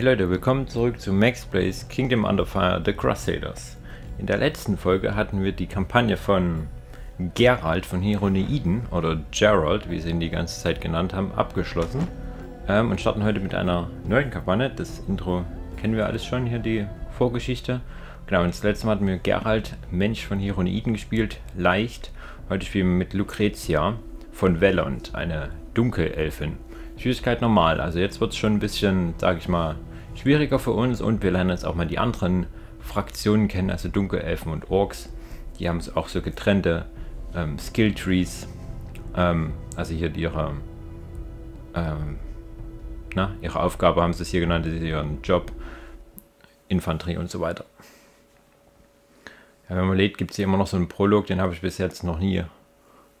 Hey Leute, willkommen zurück zu Max Plays Kingdom Under Fire The Crusaders. In der letzten Folge hatten wir die Kampagne von Geralt von Hironeiden, oder Gerald, wie sie ihn die ganze Zeit genannt haben, abgeschlossen. Und starten heute mit einer neuen Kampagne. Das Intro kennen wir alles schon, hier die Vorgeschichte. Genau, und das letzte Mal hatten wir Geralt, Mensch von Hironeiden, gespielt, leicht. Heute spielen wir mit Lucretia von Velond, eine Dunkelelfin. Schwierigkeit normal, also jetzt wird es schon ein bisschen, sage ich mal, schwieriger für uns, und wir lernen jetzt auch mal die anderen Fraktionen kennen, also Dunkelelfen und Orks. Die haben es auch so getrennte Skilltrees, also hier ihre, ihre Aufgabe haben sie es hier genannt, ihren Job, Infanterie und so weiter. Ja, wenn man lädt, gibt es hier immer noch so einen Prolog, den habe ich bis jetzt noch nie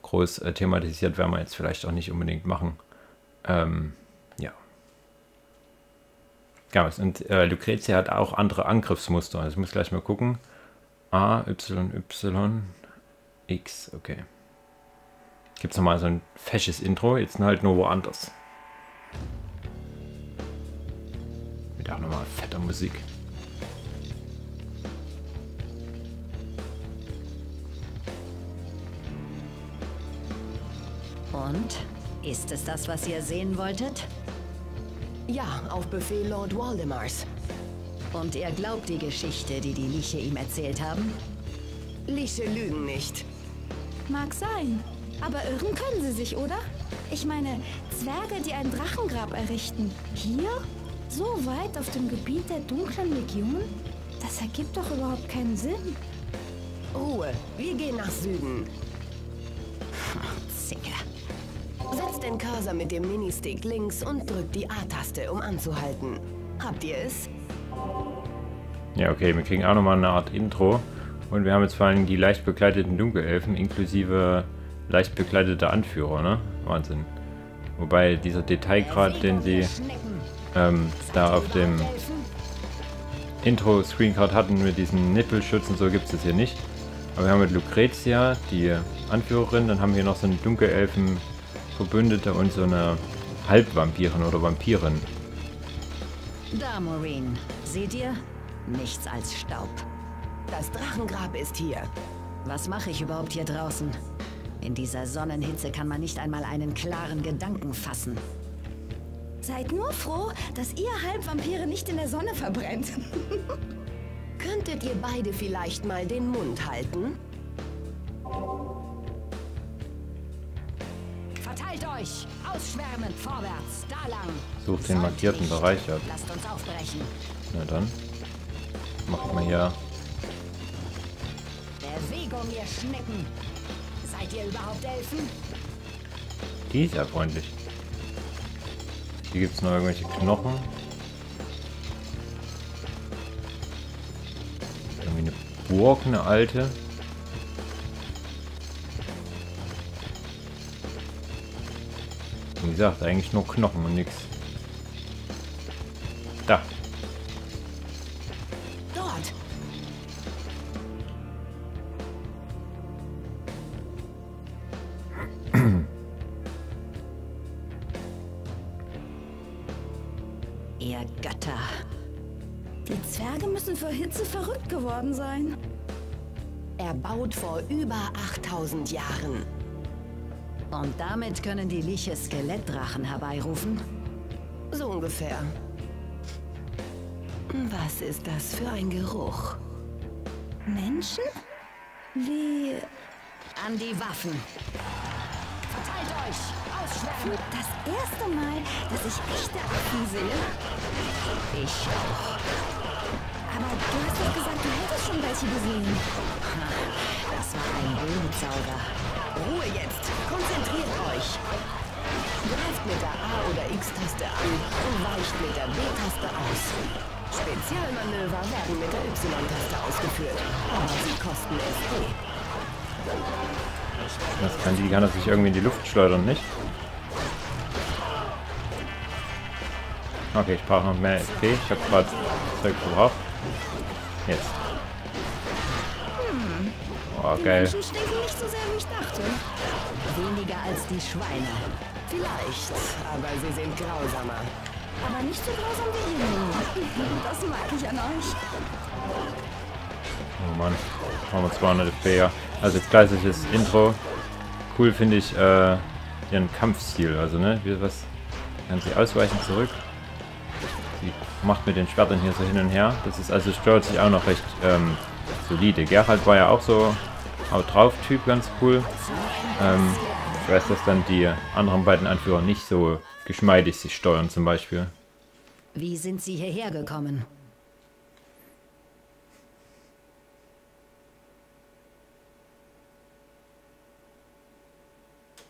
groß thematisiert, werden wir jetzt vielleicht auch nicht unbedingt machen. Ja. Und Lucretia hat auch andere Angriffsmuster. Also ich muss gleich mal gucken. A, Y, Y, X, okay. Gibt es nochmal so ein fesches Intro, jetzt halt nur woanders. Mit auch nochmal fetter Musik. Und? Ist es das, was ihr sehen wolltet? Ja, auf Befehl Lord Waldemars. Und ihr glaubt die Geschichte, die Liche ihm erzählt haben? Liche lügen nicht. Mag sein, aber irren können sie sich, oder? Ich meine, Zwerge, die ein Drachengrab errichten. Hier? So weit auf dem Gebiet der dunklen Legion? Das ergibt doch überhaupt keinen Sinn. Ruhe, wir gehen nach Süden. Zicke. Setzt den Cursor mit dem Ministick links und drückt die A-Taste, um anzuhalten. Habt ihr es? Ja, okay, wir kriegen auch nochmal eine Art Intro. Und wir haben jetzt vor allem die leicht bekleideten Dunkelelfen, inklusive leicht bekleideter Anführer, ne? Wahnsinn. Wobei dieser Detailgrad, den sie da auf dem Intro-Screencard hatten mit diesen Nippelschützen, so gibt es das hier nicht. Aber wir haben mit Lucretia, die Anführerin, dann haben wir noch so einen Dunkelelfen Verbündete und so eine Halbvampirin oder Vampirin. Da, Maureen. Seht ihr? Nichts als Staub. Das Drachengrab ist hier. Was mache ich überhaupt hier draußen? In dieser Sonnenhitze kann man nicht einmal einen klaren Gedanken fassen. Seid nur froh, dass ihr Halbvampire nicht in der Sonne verbrennt. Könntet ihr beide vielleicht mal den Mund halten? Ausschwärmen, vorwärts, da lang. Sucht den markierten Bereich ab. Lasst uns aufbrechen. Na dann. Macht mal hier. Bewegung, ihr Schnecken. Seid ihr überhaupt Elfen? Die ist ja freundlich. Hier gibt es noch irgendwelche Knochen. Irgendwie eine Burg, eine alte. Wie gesagt, eigentlich nur Knochen und nichts. Da. Dort. Ihr Götter. Die Zwerge müssen vor Hitze verrückt geworden sein. Erbaut vor über 8000 Jahren. Und damit können die Liche Skelettdrachen herbeirufen? So ungefähr. Was ist das für ein Geruch? Menschen? Wie... An die Waffen! Verteilt euch! Ausschwärmen! Das erste Mal, dass ich echte Affen sehe. Ich auch. Aber du hast doch gesagt, du hättest schon welche gesehen. Das war ein Bösenzauber. Ruhe jetzt! Konzentriert euch! Greift mit der A- oder X-Taste an und weicht mit der B-Taste aus. Spezialmanöver werden mit der Y-Taste ausgeführt. Aber sie kosten SP. Das kann die sich irgendwie in die Luft schleudern, nicht? Okay, ich brauche noch mehr SP. Ich habe gerade Zeug verbraucht. Jetzt. Oh, geil. Die Menschen stinken nicht so sehr, wie ich dachte. Weniger als die Schweine. Vielleicht, aber sie sind grausamer. aber nicht so grausam wie ihr. Das mag ich an euch. Oh Mann, machen wir 200 FP. Also jetzt gleich das Intro. Cool finde ich ihren Kampfstil. Also ne, wie was kann sie ausweichen zurück. Sie macht mit den Schwertern hier so hin und her. Das ist also steuert sich auch noch recht solide. Gerald war ja auch so haut drauf Typ, ganz cool. Ich weiß, dass dann die anderen beiden Anführer nicht so geschmeidig sich steuern zum Beispiel. Wie sind Sie hierher gekommen?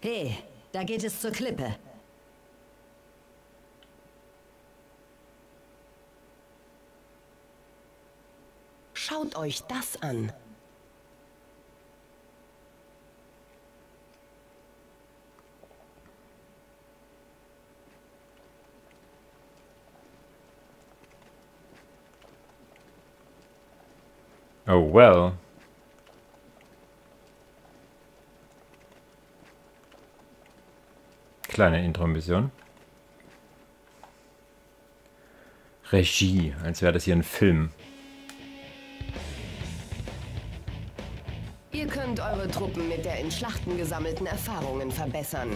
Hey, da geht es zur Klippe. Schaut euch das an. Oh well. Kleine Intro-Mission. Regie, als wäre das hier ein Film. Ihr könnt eure Truppen mit der in Schlachten gesammelten Erfahrungen verbessern.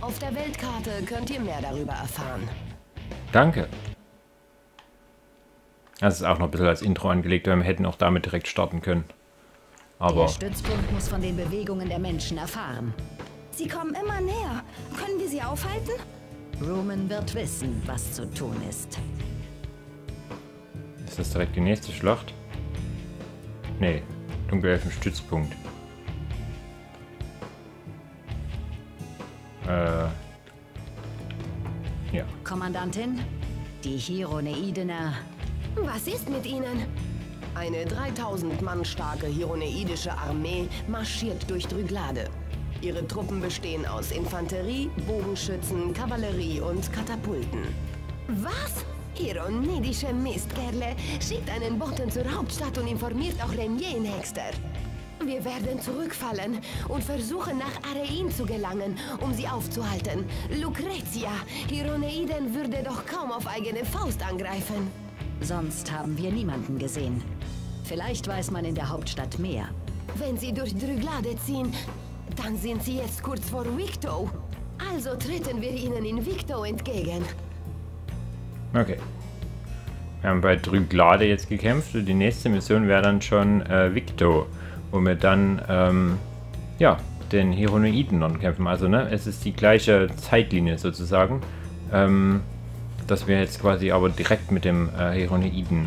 Auf der Weltkarte könnt ihr mehr darüber erfahren. Danke. Das ist auch noch ein bisschen als Intro angelegt, weil wir hätten auch damit direkt starten können. Aber der Stützpunkt muss von den Bewegungen der Menschen erfahren. Sie kommen immer näher. Können wir sie aufhalten? Roman wird wissen, was zu tun ist. Ist das direkt die nächste Schlacht? Nee, Dunkelelfen Stützpunkt. Ja. Kommandantin, die Hironeidener. Was ist mit ihnen? Eine 3000 Mann starke hironeidische Armee marschiert durch Dryglade. Ihre Truppen bestehen aus Infanterie, Bogenschützen, Kavallerie und Katapulten. Was? Hironeidische Mistkerle! Schickt einen Boten zur Hauptstadt und informiert auch Remier in Hexter. Wir werden zurückfallen und versuchen, nach Arein zu gelangen, um sie aufzuhalten. Lucretia, Hironeiden würde doch kaum auf eigene Faust angreifen. Sonst haben wir niemanden gesehen. Vielleicht weiß man in der Hauptstadt mehr. Wenn sie durch Dryglade ziehen, dann sind sie jetzt kurz vor Vikto. Also treten wir ihnen in Vikto entgegen. Okay. Wir haben bei Dryglade jetzt gekämpft und die nächste Mission wäre dann schon Vikto, wo wir dann ja, den Hironeiden dann kämpfen. Also ne, es ist die gleiche Zeitlinie sozusagen. Dass wir jetzt quasi aber direkt mit dem Hironeiden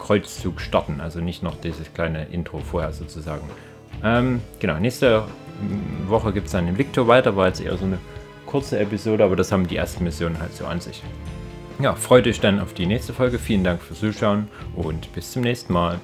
Kreuzzug starten, also nicht noch dieses kleine Intro vorher sozusagen. Genau, nächste Woche gibt es dann den Vikto weiter, war jetzt eher so eine kurze Episode, aber das haben die ersten Missionen halt so an sich. Ja, freut euch dann auf die nächste Folge, vielen Dank fürs Zuschauen und bis zum nächsten Mal.